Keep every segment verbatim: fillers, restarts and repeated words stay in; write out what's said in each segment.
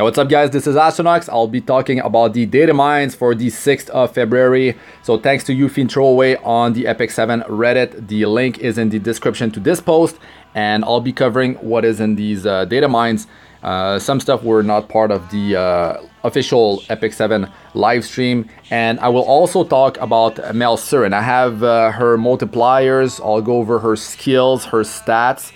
Now, what's up guys, this is Astronox. I'll be talking about the data mines for the sixth of February. So thanks to YufineThrowaway on the Epic Seven Reddit. The link is in the description to this post, and I'll be covering what is in these uh, data mines. Uh, some stuff were not part of the uh, official Epic Seven live stream, and I will also talk about Mel Surin. I have uh, her multipliers. I'll go over her skills, her stats.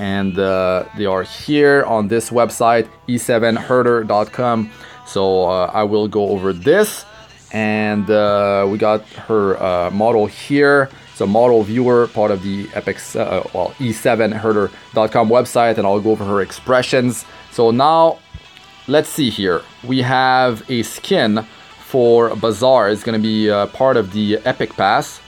And uh, they are here on this website, e seven herder dot com. So uh, I will go over this, and uh, we got her uh, model here. It's a model viewer, part of the Epic, uh, well, e seven herder dot com website, and I'll go over her expressions. So now, let's see here. We have a skin for Basar. It's gonna be uh, part of the Epic Pass.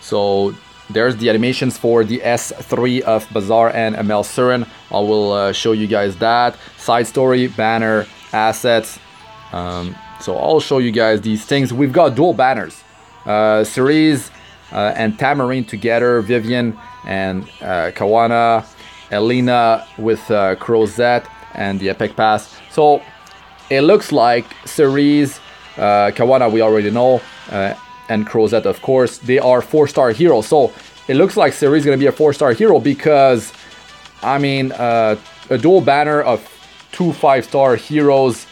So there's the animations for the S three of Basar and Mel Surin. I will uh, show you guys that. Side story, banner, assets. Um, so I'll show you guys these things. We've got dual banners. Uh, Cerise uh, and Tamarinne together, Vivian and uh, Kawana, Elena with uh, Crozet and the Epic Pass. So it looks like Cerise, uh, Kawana we already know, uh, and Crozet, of course, they are four-star heroes. So it looks like Ceres is going to be a four-star hero because, I mean, uh, a dual banner of two five-star heroes,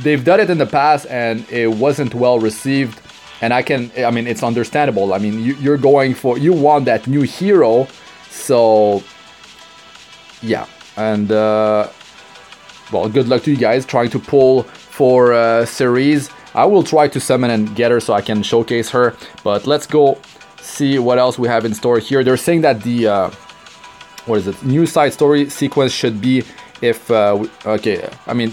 they've done it in the past and it wasn't well received. And I can, I mean, it's understandable. I mean, you, you're going for, you want that new hero. So, yeah. And, uh, well, good luck to you guys trying to pull for uh, Ceres. I will try to summon and get her so I can showcase her, but let's go see what else we have in store here. They're saying that the, uh, what is it, new side story sequence should be if, uh, we, okay, I mean,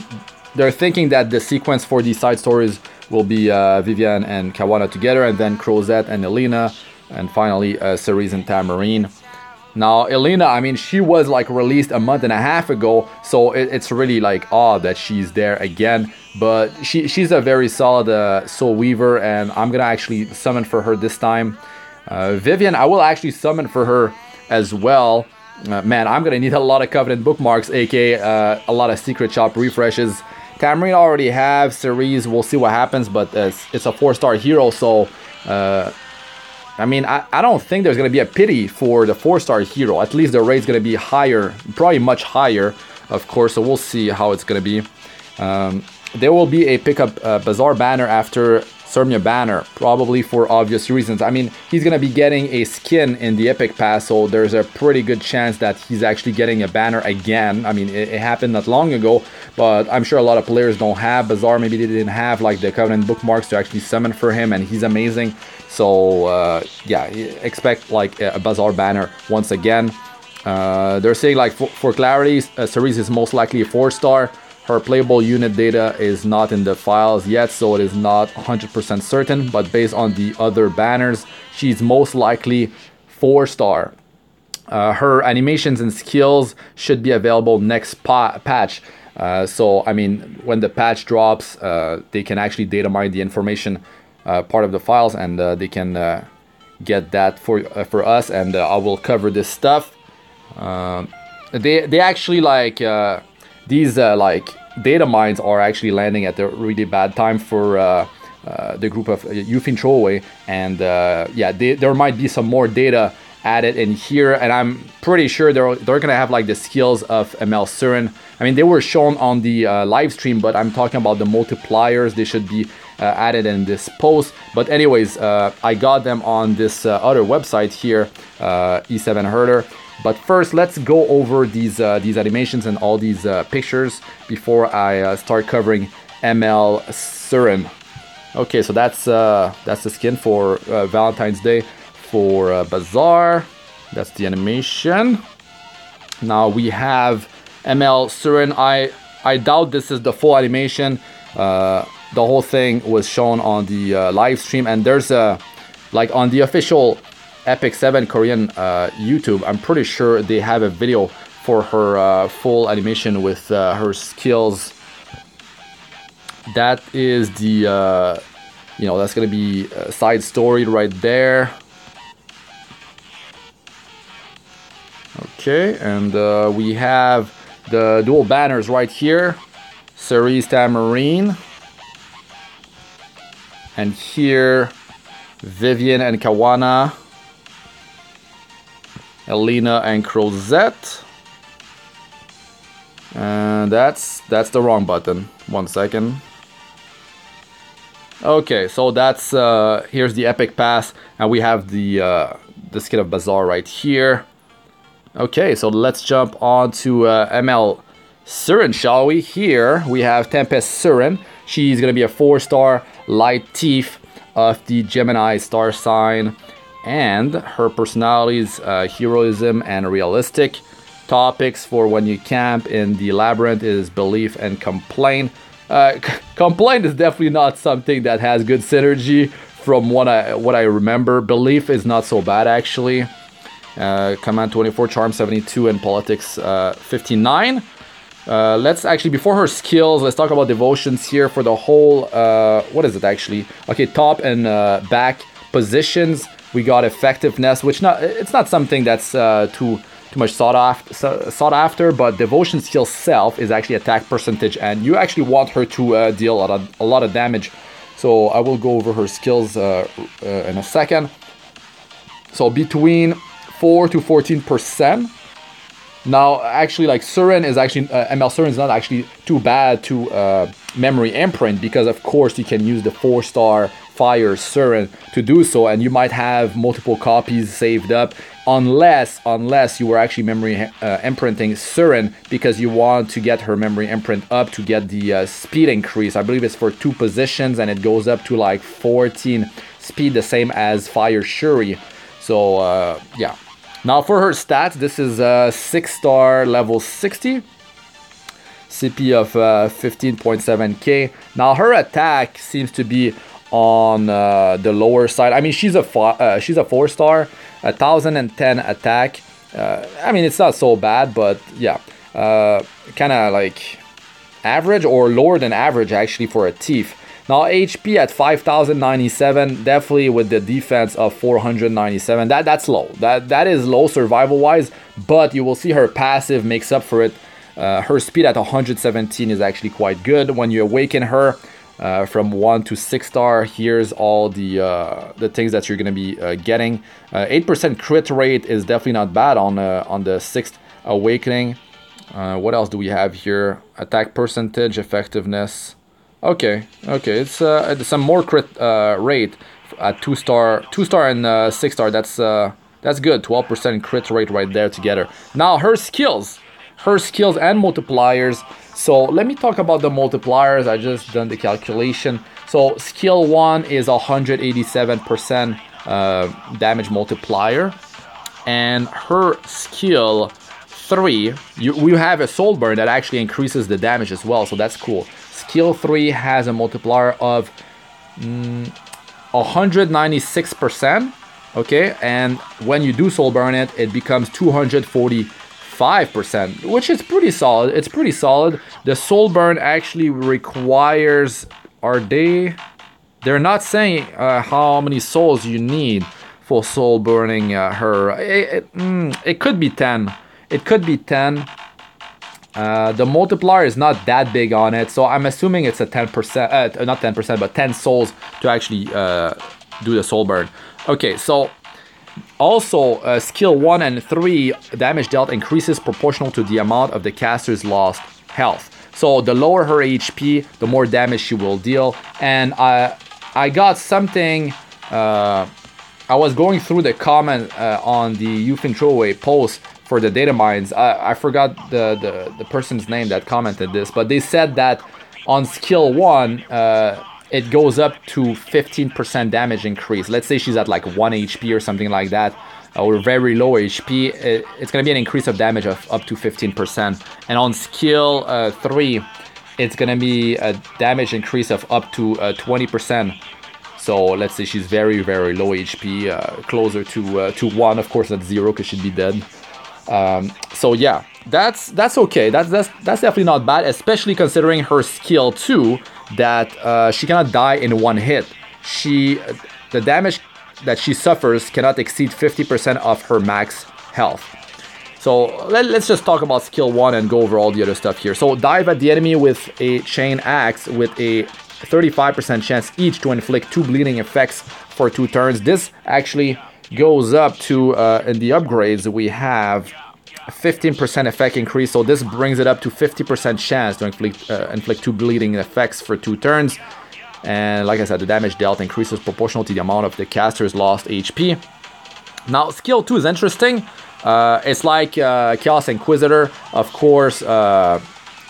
they're thinking that the sequence for these side stories will be uh, Vivian and Kawana together, and then Crozet and Elena, and finally uh, Cerise and Tamarinne. Now, Elena, I mean, she was like released a month and a half ago, so it, it's really like odd that she's there again. But she she's a very solid uh, soul weaver, and I'm gonna actually summon for her this time. Uh, Vivian, I will actually summon for her as well. Uh, man, I'm gonna need a lot of Covenant bookmarks, aka uh, a lot of secret shop refreshes. Tamarinne already have Cerise. We'll see what happens, but it's, it's a four-star hero, so uh, I mean, I, I don't think there's gonna be a pity for the four-star hero. At least the rate's gonna be higher, probably much higher, of course. So we'll see how it's gonna be. Um, There will be a pickup uh, Basar banner after Sermia banner, probably for obvious reasons. I mean, he's going to be getting a skin in the Epic Pass, so there's a pretty good chance that he's actually getting a banner again. I mean, it, it happened not long ago, but I'm sure a lot of players don't have Basar. Maybe they didn't have like the Covenant bookmarks to actually summon for him, and he's amazing. So, uh, yeah, expect like a Basar banner once again. Uh, they're saying like, for, for clarity, uh, Cerise is most likely a four-star. Her playable unit data is not in the files yet, so it is not one hundred percent certain, but based on the other banners, she's most likely four-star. Uh, her animations and skills should be available next pa patch. Uh, so, I mean, when the patch drops, uh, they can actually data mine the information uh, part of the files, and uh, they can uh, get that for, uh, for us, and uh, I will cover this stuff. Uh, they, they actually, like... Uh, These uh, like data mines are actually landing at a really bad time for uh, uh, the group of YufineThrowaway, and uh, yeah, they, there might be some more data added in here, and I'm pretty sure they're they're gonna have like the skills of M L Surin. I mean, they were shown on the uh, live stream, but I'm talking about the multipliers. They should be uh, added in this post. But anyways, uh, I got them on this uh, other website here, uh, e seven herder. But first, let's go over these uh, these animations and all these uh, pictures before I uh, start covering M L Surin. Okay, so that's uh, that's the skin for uh, Valentine's Day for uh, Basar. That's the animation. Now we have M L Surin. I I doubt this is the full animation. Uh, the whole thing was shown on the uh, live stream, and there's a like on the official Epic Seven Korean uh, YouTube, I'm pretty sure they have a video for her uh, full animation with uh, her skills. That is the, uh, you know, that's gonna be a side story right there. Okay, and uh, we have the dual banners right here. Cerise Tamarinne. And here, Vivian and Kawana. Elena and Crozet. And that's that's the wrong button. One second. Okay, so that's uh, here's the epic pass, and we have the uh, the skin of Basar right here. Okay, so let's jump on to uh, M L Surin, shall we? Here we have Tempest Surin. She's gonna be a four-star light thief of the Gemini star sign, and her personality is uh, heroism and realistic. Topics for when you camp in the labyrinth is belief and complaint. Uh, complaint is definitely not something that has good synergy from what I what I remember. Belief is not so bad actually. Uh, command twenty-four, charm seventy-two, and politics uh, fifty-nine. Uh, let's actually, before her skills, let's talk about devotions here for the whole. Uh, what is it actually? Okay, top and uh, back positions. We got effectiveness, which not it's not something that's uh, too. Too much sought after, sought after, but devotion skill self is actually attack percentage, and you actually want her to uh, deal a lot, of, a lot of damage. So I will go over her skills uh, uh, in a second. So between four to fourteen percent. Now, actually, like Surin is actually uh, M L Surin is not actually too bad to uh, memory imprint, because of course you can use the four star fire Surin to do so, and you might have multiple copies saved up, unless unless you were actually memory uh, imprinting Surin, because you want to get her memory imprint up to get the uh, speed increase. I believe it's for two positions, and it goes up to like fourteen speed, the same as fire Shuri. So uh, yeah. Now for her stats, this is a six star level sixty. C P of uh, fifteen point seven K. Now her attack seems to be on uh, the lower side. I mean, she's a uh, she's a four star, a thousand and ten attack. Uh, I mean, it's not so bad, but yeah, uh, kind of like average or lower than average actually for a thief. Now H P at five thousand ninety-seven, definitely with the defense of four hundred ninety-seven. That that's low. That that is low survival wise, but you will see her passive makes up for it. Uh, her speed at one hundred seventeen is actually quite good. When you awaken her. Uh, from one to six star, here's all the uh, the things that you're gonna be uh, getting. Uh, Eight percent crit rate is definitely not bad on uh, on the sixth awakening. Uh, what else do we have here? Attack percentage, effectiveness. Okay, okay, it's uh, some more crit uh, rate at two star, two star and uh, six star. That's uh, that's good. Twelve percent crit rate right there together. Now her skills. Her skills and multipliers. So let me talk about the multipliers. I just done the calculation. So skill one is one hundred eighty-seven percent uh, damage multiplier, and her skill three, you, we have a soul burn that actually increases the damage as well. So that's cool. Skill three has a multiplier of mm, one hundred ninety-six percent. Okay, and when you do soul burn it, it becomes two hundred forty-five percent, which is pretty solid. It's pretty solid. The soul burn actually requires, are they they're not saying uh, how many souls you need for soul burning uh, her. It, it, mm, it could be ten, it could be ten. Uh, the multiplier is not that big on it, so I'm assuming it's a ten percent, uh, not ten percent, but ten souls to actually uh, do the soul burn. Okay, so also, uh, skill one and three, damage dealt increases proportional to the amount of the caster's lost health. So the lower her H P, the more damage she will deal. And I, I got something. Uh, I was going through the comment uh, on the Yufin Throwaway post for the data mines. I, I forgot the, the the person's name that commented this, but they said that on skill one. Uh, it goes up to fifteen percent damage increase. Let's say she's at like one H P or something like that, or very low H P, it, it's gonna be an increase of damage of up to fifteen percent. And on skill uh, three, it's gonna be a damage increase of up to uh, twenty percent. So let's say she's very, very low H P, uh, closer to uh, to one, of course at zero, because she'd be dead. Um, so yeah, that's that's okay. That's, that's, that's definitely not bad, especially considering her skill two, that uh, she cannot die in one hit. She, the damage that she suffers cannot exceed fifty percent of her max health. So let, let's just talk about skill one and go over all the other stuff here. So dive at the enemy with a chain axe with a thirty-five percent chance each to inflict two bleeding effects for two turns. This actually goes up to, uh, in the upgrades, we have fifteen percent effect increase, so this brings it up to fifty percent chance to inflict, uh, inflict two bleeding effects for two turns. And like I said, the damage dealt increases proportional to the amount of the caster's lost H P. Now, skill two is interesting. Uh, it's like uh, Chaos Inquisitor, of course. Uh,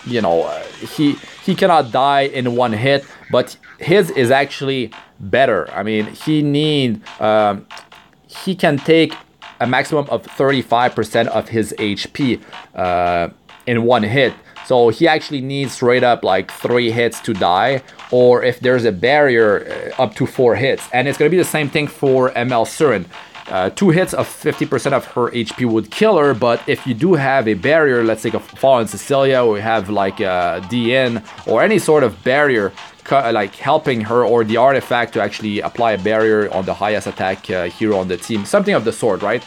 you know, he he cannot die in one hit, but his is actually better. I mean, he need um, he can take a maximum of thirty-five percent of his H P uh, in one hit. So he actually needs straight up like three hits to die, or if there's a barrier, uh, up to four hits. And it's gonna be the same thing for M L Surin. Uh, two hits of fifty percent of her H P would kill her, but if you do have a barrier, let's take a Fallen Cecilia, we have like a D N or any sort of barrier, like helping her, or the artifact to actually apply a barrier on the highest attack uh, hero on the team, something of the sort, right?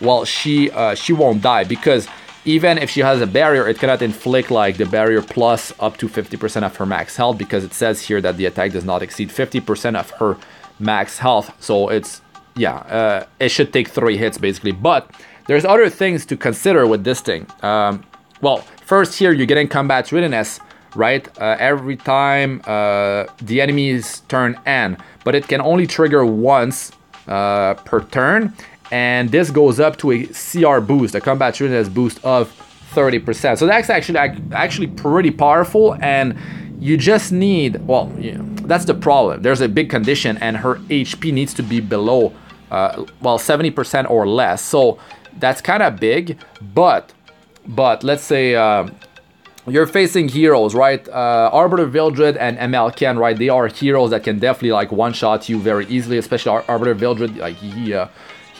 Well, she uh, she won't die, because even if she has a barrier, it cannot inflict like the barrier plus up to fifty percent of her max health, because it says here that the attack does not exceed fifty percent of her max health. So it's, yeah, uh, it should take three hits basically. But there's other things to consider with this thing. Um, well, first here you're getting combat readiness, right? Uh, every time uh, the enemy's turn end, but it can only trigger once uh, per turn. And this goes up to a C R boost, a combat readiness boost of thirty percent. So that's actually actually pretty powerful, and you just need, well, you know, that's the problem. There's a big condition, and her H P needs to be below, uh, well, seventy percent or less. So that's kind of big, but but let's say uh, you're facing heroes, right? Uh, Arbiter Vildred and M L Ken, right? They are heroes that can definitely like one-shot you very easily, especially Ar Arbiter Vildred, like he... Uh,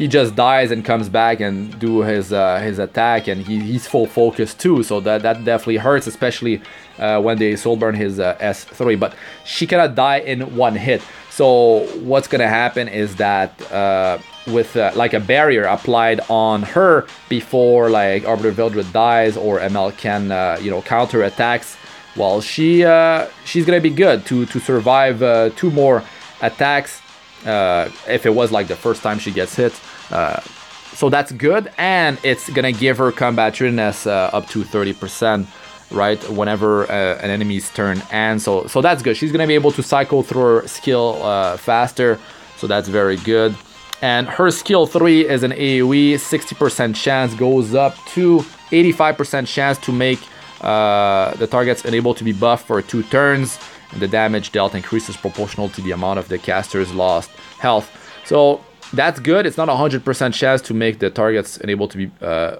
He just dies and comes back and do his uh, his attack, and he, he's full focus too, so that, that definitely hurts, especially uh, when they soul burn his uh, S three. But she cannot die in one hit, so what's gonna happen is that uh, with uh, like a barrier applied on her before like Arbiter Vildred dies or M L can uh, you know, counter attacks, well, she uh, she's gonna be good to to survive uh, two more attacks. Uh, if it was like the first time she gets hit, uh, so that's good, and it's gonna give her combat readiness uh, up to thirty percent, right? Whenever uh, an enemy's turn, and so so that's good. She's gonna be able to cycle through her skill uh, faster, so that's very good. And her skill three is an A O E, sixty percent chance goes up to eighty-five percent chance to make uh, the targets unable to be buffed for two turns. The damage dealt increases proportional to the amount of the caster's lost health. So that's good. It's not a hundred percent chance to make the targets unable to be uh,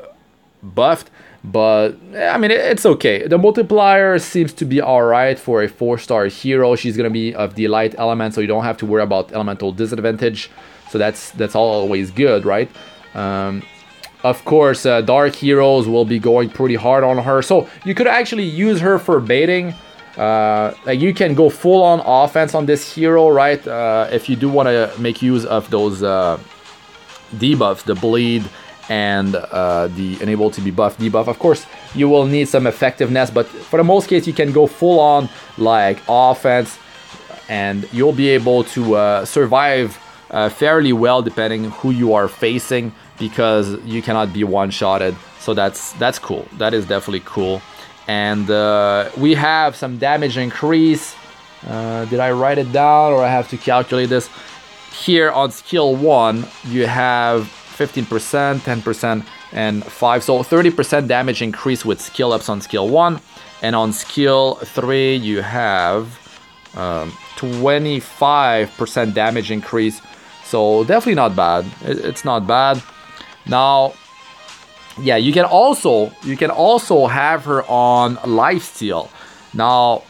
buffed, but I mean, it's okay. The multiplier seems to be all right for a four-star hero. She's gonna be of the light element, so you don't have to worry about elemental disadvantage. So that's that's always good, right? Um, Of course, uh, dark heroes will be going pretty hard on her, so you could actually use her for baiting. Uh, like you can go full on offense on this hero, right? Uh, if you do want to make use of those uh, debuffs, the bleed and uh, the unable to be buffed debuff, of course, you will need some effectiveness, but for the most case, you can go full on like offense, and you'll be able to uh, survive uh, fairly well depending who you are facing, because you cannot be one-shotted. So that's that's cool. That is definitely cool. And uh, we have some damage increase. Uh, did I write it down, or I have to calculate this? Here on skill one, you have fifteen percent, ten percent, and five. So thirty percent damage increase with skill ups on skill one. And on skill three, you have um, twenty-five percent damage increase. So definitely not bad. It's not bad. Now, yeah, you can also you can also have her on lifesteal. Now,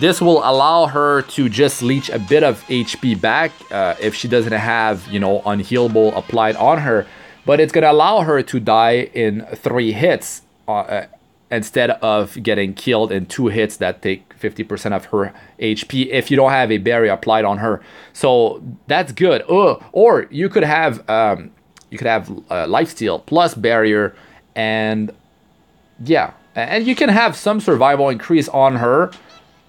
this will allow her to just leech a bit of H P back uh, if she doesn't have, you know, unhealable applied on her, but it's gonna allow her to die in three hits uh, instead of getting killed in two hits that take fifty percent of her H P if you don't have a barrier applied on her. So that's good. Ugh. Or you could have um, You could have uh, lifesteal plus barrier And yeah, and you can have some survival increase on her.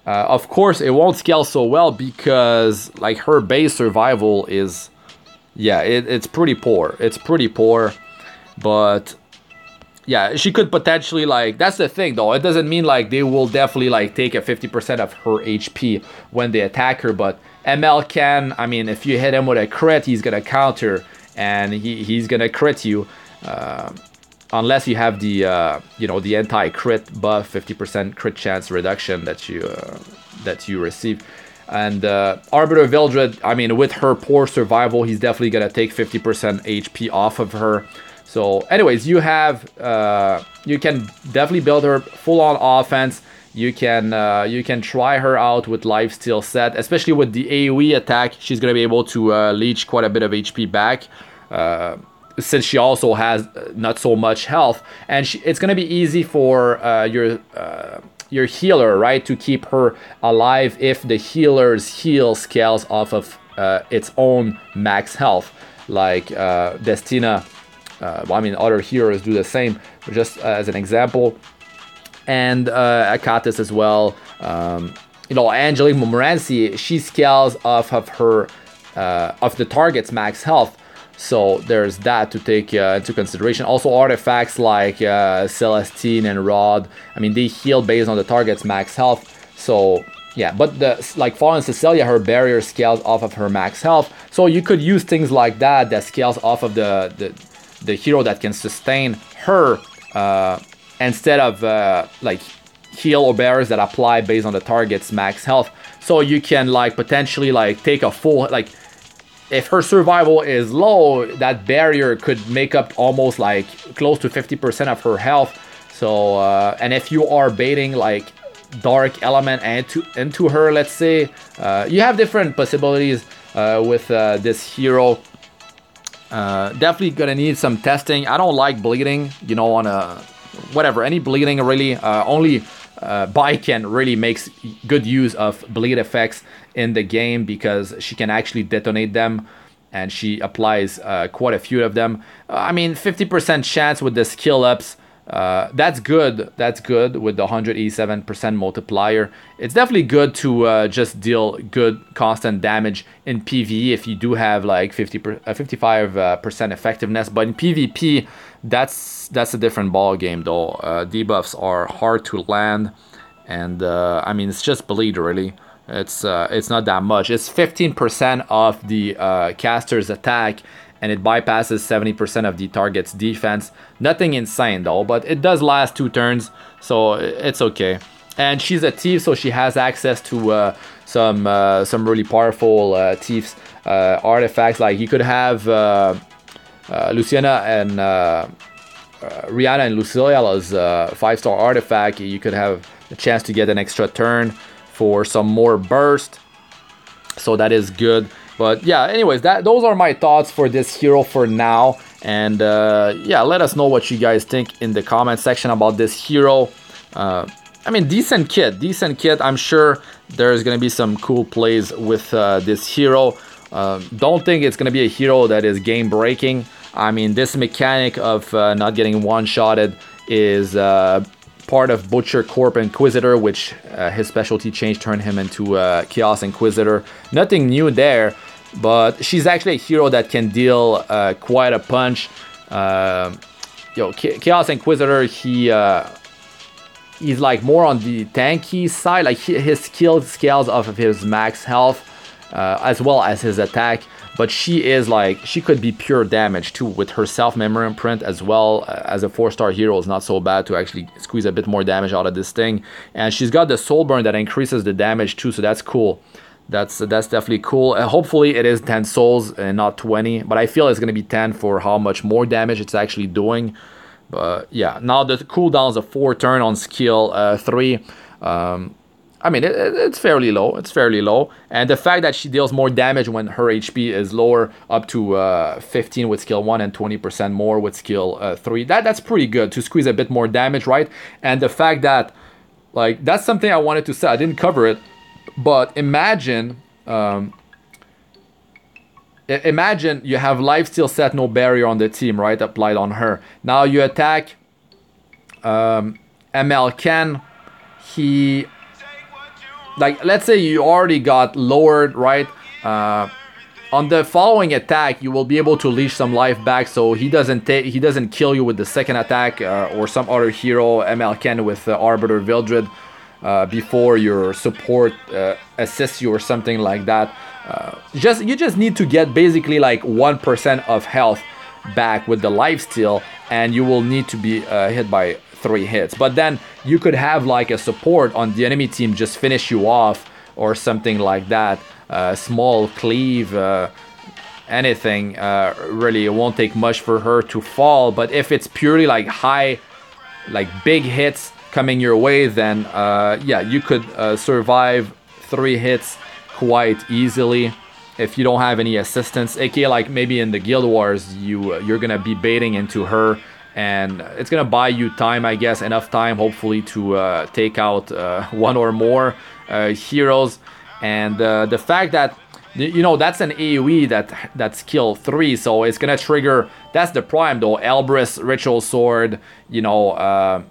Uh, of course, it won't scale so well because like her base survival is, yeah, it, it's pretty poor. It's pretty poor, but yeah, she could potentially like, that's the thing though. It doesn't mean like they will definitely like take a fifty percent of her H P when they attack her, but M L can, I mean, if you hit him with a crit, he's gonna counter and he, he's gonna crit you. Uh, unless you have the, uh, you know, the anti-crit buff, fifty percent crit chance reduction that you, uh, that you receive. And uh, Arbiter Vildred, I mean, with her poor survival, he's definitely gonna take fifty percent H P off of her. So anyways, you have, uh, you can definitely build her full-on offense. You can, uh, you can try her out with lifesteal set, especially with the A O E attack. She's gonna be able to uh, leech quite a bit of H P back. Uh, since she also has not so much health, and she, it's going to be easy for uh, your uh, your healer, right, to keep her alive if the healer's heal scales off of uh, its own max health, like uh, Destina. Uh, well, I mean, other healers do the same, just uh, as an example, and uh, Akatas as well. Um, you know, Angeline Momorancy, she scales off of her uh, of the target's max health. So there's that to take uh, into consideration. Also artifacts like uh, Celestine and Rod, I mean, they heal based on the target's max health. So yeah, but the like Fallen Cecilia, her barrier scales off of her max health. So you could use things like that that scales off of the the, the hero that can sustain her uh, instead of uh, like heal or barriers that apply based on the target's max health. So you can like potentially like take a full like. If her survival is low, that barrier could make up almost like close to fifty percent of her health. So, uh, and if you are baiting like dark element into, into her, let's say, uh, you have different possibilities uh, with uh, this hero. Uh, definitely gonna need some testing. I don't like bleeding, you know, on a whatever, any bleeding really, uh, only uh, Baiken really makes good use of bleed effects in the game because she can actually detonate them and she applies uh, quite a few of them. Uh, I mean, fifty percent chance with the skill ups, uh, that's good, that's good with the one hundred eighty-seven percent multiplier. It's definitely good to uh, just deal good constant damage in PvE if you do have like fifty-five percent effectiveness, but in PvP, that's that's a different ball game though. Uh, debuffs are hard to land and uh, I mean, it's just bleed really. It's uh, it's not that much. It's fifteen percent of the uh, caster's attack, and it bypasses seventy percent of the target's defense. Nothing insane though, but it does last two turns, so it's okay. And she's a thief, so she has access to uh, some uh, some really powerful uh, thieves uh, artifacts. Like you could have uh, uh, Luciana and uh, uh, Rihanna and Lucille's uh, five-star artifact. You could have a chance to get an extra turn for some more burst, so that is good. But yeah, anyways, that those are my thoughts for this hero for now. And uh, yeah, let us know what you guys think in the comment section about this hero. uh, I mean, decent kit, decent kit. I'm sure there's gonna be some cool plays with uh, this hero. Uh, don't think it's gonna be a hero that is game breaking. I mean, this mechanic of uh, not getting one-shotted is uh, part of Butcher Corps Inquisitor, which uh, his specialty change turned him into uh, Chaos Inquisitor. Nothing new there, but she's actually a hero that can deal uh, quite a punch. Uh, yo, Chaos Inquisitor, he uh, he's like more on the tanky side. Like he, his skill scales off of his max health uh, as well as his attack. But she is like, she could be pure damage too with her self-memory imprint as well. As a four-star hero, it's not so bad to actually squeeze a bit more damage out of this thing. And she's got the soul burn that increases the damage too, so that's cool. That's that's definitely cool. Uh, hopefully it is ten souls and not twenty, but I feel it's gonna be ten for how much more damage it's actually doing. But uh, yeah, now the cooldown's a four turn on skill uh, three. Um, I mean, it, it's fairly low, it's fairly low. And the fact that she deals more damage when her H P is lower, up to uh, fifteen with skill one and twenty percent more with skill uh, three, that, that's pretty good to squeeze a bit more damage, right? And the fact that, like, that's something I wanted to say, I didn't cover it, but imagine, um, imagine you have lifesteal set, no barrier on the team, right, applied on her. Now you attack um, M L Ken, he, like, let's say you already got lowered, right? Uh, on the following attack, you will be able to leash some life back, so he doesn't take, he doesn't kill you with the second attack, uh, or some other hero, M L Ken with uh, Arbiter Vildred, uh, before your support uh, assists you or something like that. Uh, just you just need to get basically like one percent of health back with the lifesteal, and you will need to be uh, hit by three hits. But then you could have like a support on the enemy team just finish you off or something like that. Uh, small cleave, uh, anything. Uh, really, it won't take much for her to fall. But if it's purely like high, like big hits coming your way, then uh, yeah, you could uh, survive three hits quite easily if you don't have any assistance, aka like maybe in the guild wars you uh, you're gonna be baiting into her, and it's gonna buy you time, I guess, enough time hopefully to uh, take out uh, one or more uh, heroes. And uh, the fact that, you know, that's an A O E that that's skill three, so it's gonna trigger, that's the prime though, Elbris Ritual Sword, you know, uh,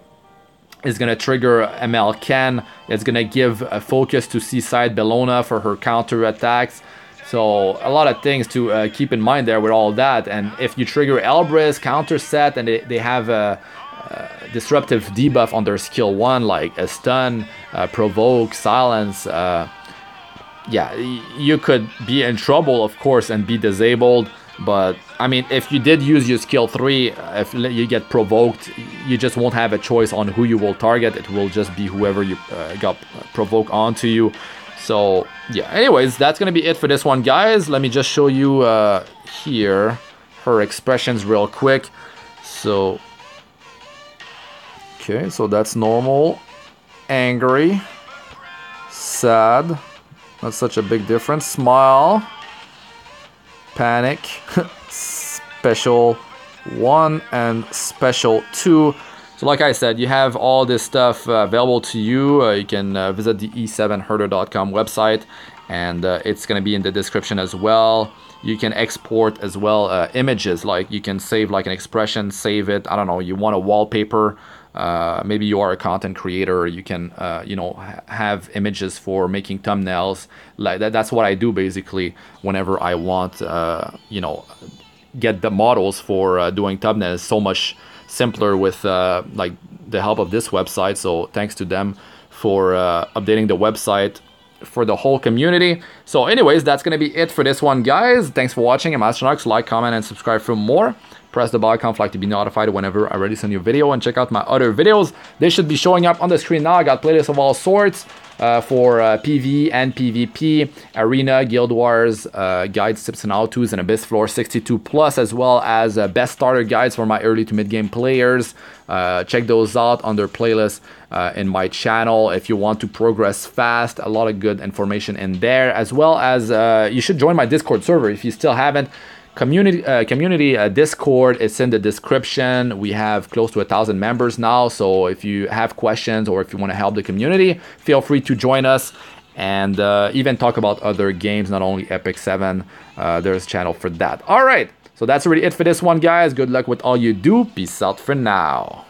is going to trigger M L Ken. It's going to give a focus to Seaside Bellona for her counter attacks. So a lot of things to uh, keep in mind there with all that. And if you trigger Elbris counter set and they, they have a, a disruptive debuff on their skill one, like a stun, uh, provoke, silence, uh, yeah, you could be in trouble, of course, and be disabled. But I mean, if you did use your skill three, if you get provoked, you just won't have a choice on who you will target. It will just be whoever you uh, got provoked onto you. So yeah, anyways, that's gonna be it for this one, guys. Let me just show you uh, here her expressions real quick. So okay, so that's normal, angry, sad, not such a big difference, smile, panic, special one and special two. So like I said, you have all this stuff uh, available to you. Uh, you can uh, visit the e seven herder dot com website, and uh, it's going to be in the description as well. You can export as well uh, images, like you can save like an expression, save it, I don't know, you want a wallpaper, uh, maybe you are a content creator, you can uh, you know, ha have images for making thumbnails, like that. That's what I do basically whenever I want, uh, you know, get the models for uh, doing thumbnails. So much simpler with uh, like the help of this website, so thanks to them for uh, updating the website for the whole community. So anyways, that's gonna be it for this one, guys. Thanks for watching. I'm Astronox. Like, comment, and subscribe for more. Press the bell icon for like to be notified whenever I release a new video, and check out my other videos. They should be showing up on the screen now. I got playlists of all sorts uh, for uh, P V E and P V P, Arena, Guild Wars, uh, guides, tips and how-tos, and Abyss Floor sixty-two plus, as well as uh, best starter guides for my early to mid-game players. Uh, check those out on their playlist uh, in my channel if you want to progress fast. A lot of good information in there, as well as uh, you should join my Discord server if you still haven't. Community uh, community uh, Discord, it's in the description. We have close to a thousand members now, so if you have questions or if you want to help the community, feel free to join us, and uh, even talk about other games, not only Epic Seven. Uh, there's a channel for that. All right, so that's really it for this one, guys. Good luck with all you do. Peace out for now.